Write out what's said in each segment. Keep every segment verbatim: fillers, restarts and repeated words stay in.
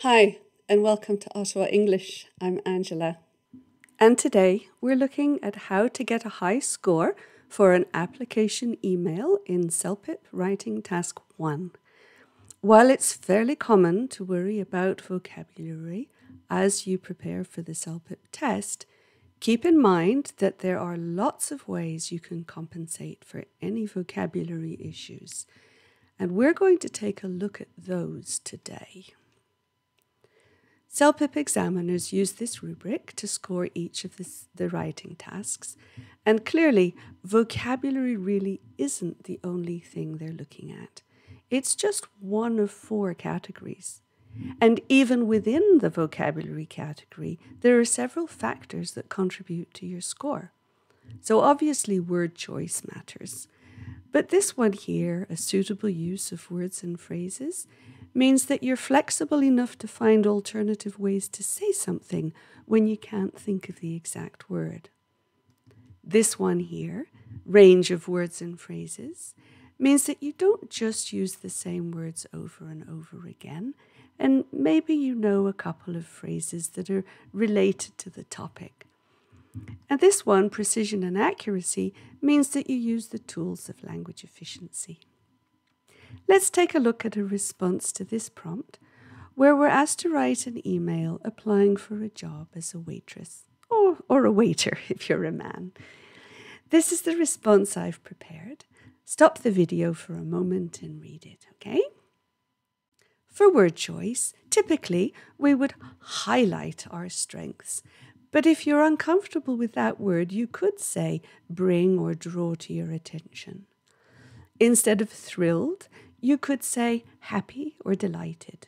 Hi, and welcome to Ottawa English. I'm Angela. And today we're looking at how to get a high score for an application email in CELPIP Writing Task one. While it's fairly common to worry about vocabulary as you prepare for the CELPIP test, keep in mind that there are lots of ways you can compensate for any vocabulary issues. And we're going to take a look at those today. CELPIP examiners use this rubric to score each of the, the writing tasks, and clearly, vocabulary really isn't the only thing they're looking at. It's just one of four categories. And even within the vocabulary category, there are several factors that contribute to your score. So obviously, word choice matters. But this one here, a suitable use of words and phrases, means that you're flexible enough to find alternative ways to say something when you can't think of the exact word. This one here, range of words and phrases, means that you don't just use the same words over and over again, and maybe you know a couple of phrases that are related to the topic. And this one, precision and accuracy, means that you use the tools of language efficiency. Let's take a look at a response to this prompt, where we're asked to write an email applying for a job as a waitress, or, or a waiter if you're a man. This is the response I've prepared. Stop the video for a moment and read it, okay? For word choice, typically we would highlight our strengths. But if you're uncomfortable with that word, you could say bring or draw to your attention. Instead of thrilled, you could say happy or delighted.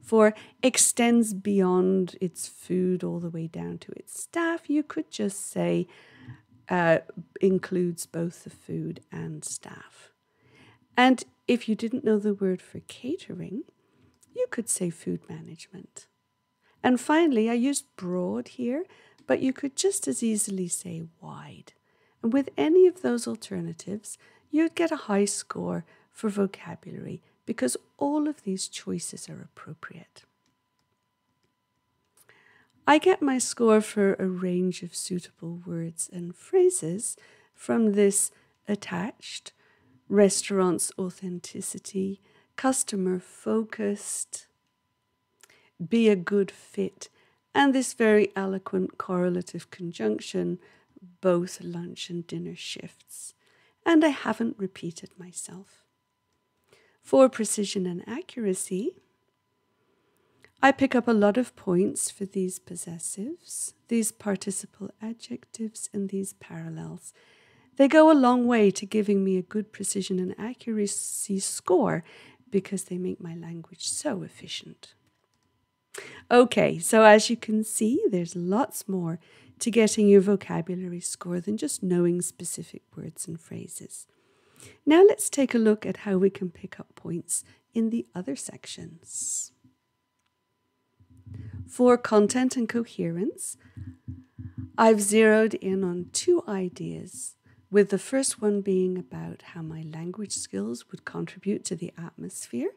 For extends beyond its food all the way down to its staff, you could just say uh, includes both the food and staff. And if you didn't know the word for catering, you could say food management. And finally, I used broad here, but you could just as easily say wide. And with any of those alternatives, you'd get a high score for vocabulary because all of these choices are appropriate. I get my score for a range of suitable words and phrases from this attached, restaurant's authenticity, customer focused, be a good fit, and this very eloquent correlative conjunction, both lunch and dinner shifts. And I haven't repeated myself. For precision and accuracy, I pick up a lot of points for these possessives, these participle adjectives, and these parallels. They go a long way to giving me a good precision and accuracy score because they make my language so efficient. Okay, so as you can see, there's lots more to getting your vocabulary score than just knowing specific words and phrases. Now let's take a look at how we can pick up points in the other sections. For content and coherence, I've zeroed in on two ideas, with the first one being about how my language skills would contribute to the atmosphere,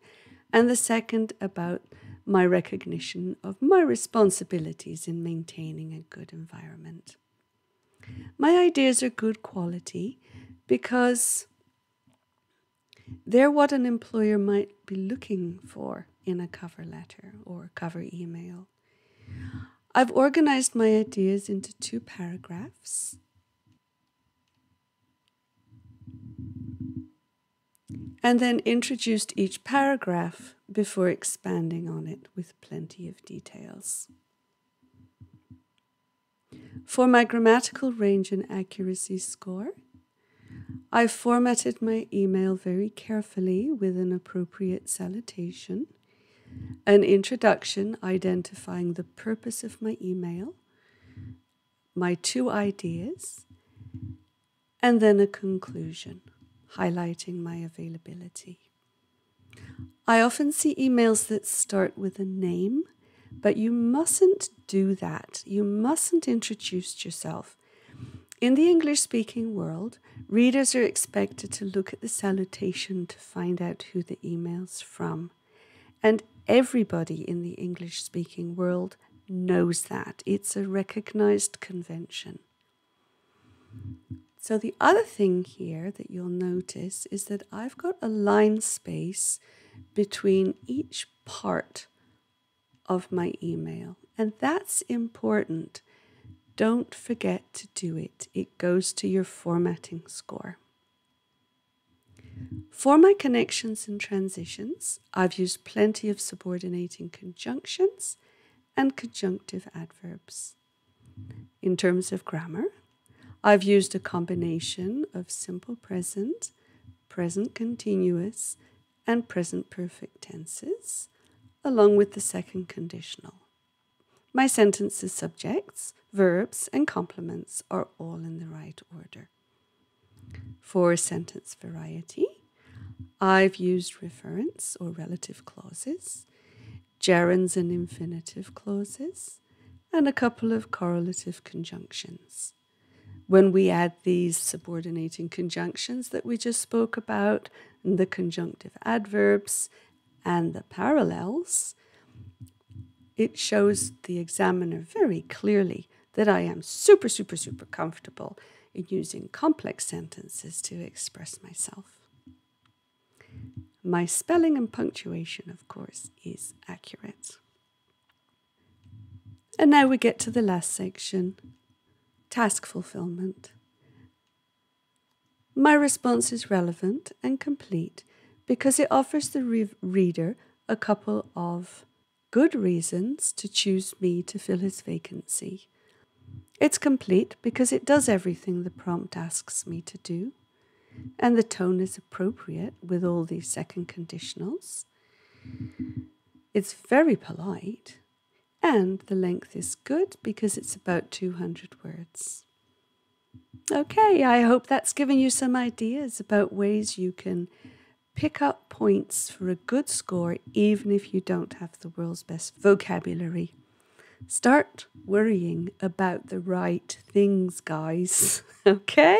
and the second about my recognition of my responsibilities in maintaining a good environment. My ideas are good quality because they're what an employer might be looking for in a cover letter or cover email. I've organized my ideas into two paragraphs. And then introduced each paragraph before expanding on it with plenty of details. For my grammatical range and accuracy score, I formatted my email very carefully with an appropriate salutation, an introduction identifying the purpose of my email, my two ideas, and then a conclusion, highlighting my availability. I often see emails that start with a name, but you mustn't do that. You mustn't introduce yourself. In the English-speaking world, readers are expected to look at the salutation to find out who the email's from. And everybody in the English-speaking world knows that. It's a recognized convention. So the other thing here that you'll notice is that I've got a line space between each part of my email, and that's important. Don't forget to do it. It goes to your formatting score. For my connections and transitions, I've used plenty of subordinating conjunctions and conjunctive adverbs. In terms of grammar, I've used a combination of simple present, present continuous, and present perfect tenses, along with the second conditional. My sentences' subjects, verbs, and complements are all in the right order. For sentence variety, I've used reference or relative clauses, gerunds and infinitive clauses, and a couple of correlative conjunctions. When we add these subordinating conjunctions that we just spoke about, and the conjunctive adverbs and the parallels, it shows the examiner very clearly that I am super, super, super comfortable in using complex sentences to express myself. My spelling and punctuation, of course, is accurate. And now we get to the last section, task fulfillment. My response is relevant and complete because it offers the re reader a couple of good reasons to choose me to fill his vacancy. It's complete because it does everything the prompt asks me to do, and the tone is appropriate with all these second conditionals. It's very polite, and the length is good because it's about two hundred words. Okay, I hope that's given you some ideas about ways you can pick up points for a good score even if you don't have the world's best vocabulary. Start worrying about the right things, guys. Okay?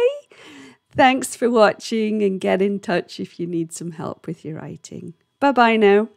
Thanks for watching, and get in touch if you need some help with your writing. Bye-bye now.